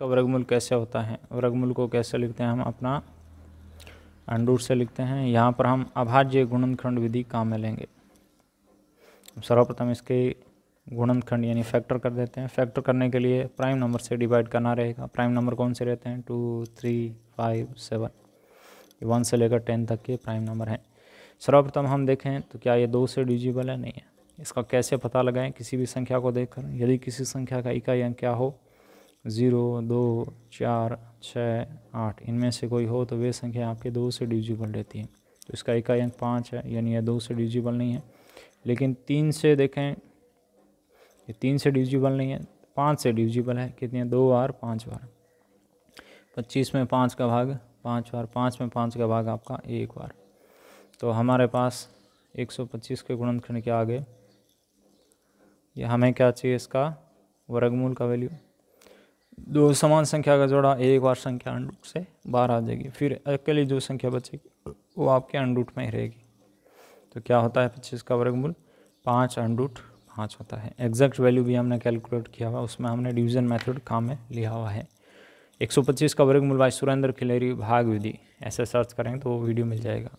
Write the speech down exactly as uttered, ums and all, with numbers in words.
इसका वर्गमूल कैसे होता है, वर्गमूल को कैसे लिखते हैं, हम अपना अंडूर से लिखते हैं। यहाँ पर हम अभाज्य गुणनखंड विधि काम में लेंगे। सर्वप्रथम इसके गुणनखंड यानी फैक्टर कर देते हैं। फैक्टर करने के लिए प्राइम नंबर से डिवाइड करना रहेगा। प्राइम नंबर कौन से रहते हैं, two three five seven, one से लेकर टेन तक के प्राइम नंबर हैं। सर्वप्रथम हम देखें तो क्या ये दो से डिविजिबल है, नहीं है। इसका कैसे पता लगाएं, किसी भी संख्या को देखकर। यदि किसी संख्या का इकाई अंक क्या हो, ज़ीरो दो चार छः आठ, इनमें से कोई हो तो वे संख्या आपके दो से डिविजिबल रहती है। तो इसका इकाई अंक पाँच है, यानी यह दो से डिविजिबल नहीं है। लेकिन तीन से देखें, ये तीन से डिविजिबल नहीं है, पाँच से डिविजिबल है। कितने, दो बार पाँच बार। पच्चीस में पाँच का भाग पाँच बार, पाँच में पाँच का भाग आपका एक बार। तो हमारे पास एक सौ पच्चीस के गुणनखंड के आगे ये हमें क्या चाहिए, इसका वर्गमूल का वैल्यू। दो समान संख्या का जोड़ा एक बार, संख्या अंडरूट से बाहर आ जाएगी। फिर अकेली जो संख्या बचेगी वो आपके अंडरूट में ही रहेगी। तो क्या होता है पच्चीस का वर्गमूल, पाँच अंडरूट पाँच होता है। एग्जैक्ट वैल्यू भी हमने कैलकुलेट किया हुआ, उसमें हमने डिवीजन मेथड काम में लिया हुआ है। एक सौ पच्चीस का वर्गमूल बाय सुरेंद्र खिलेरी भाग विधि ऐसे सर्च करेंगे तो वो वीडियो मिल जाएगा।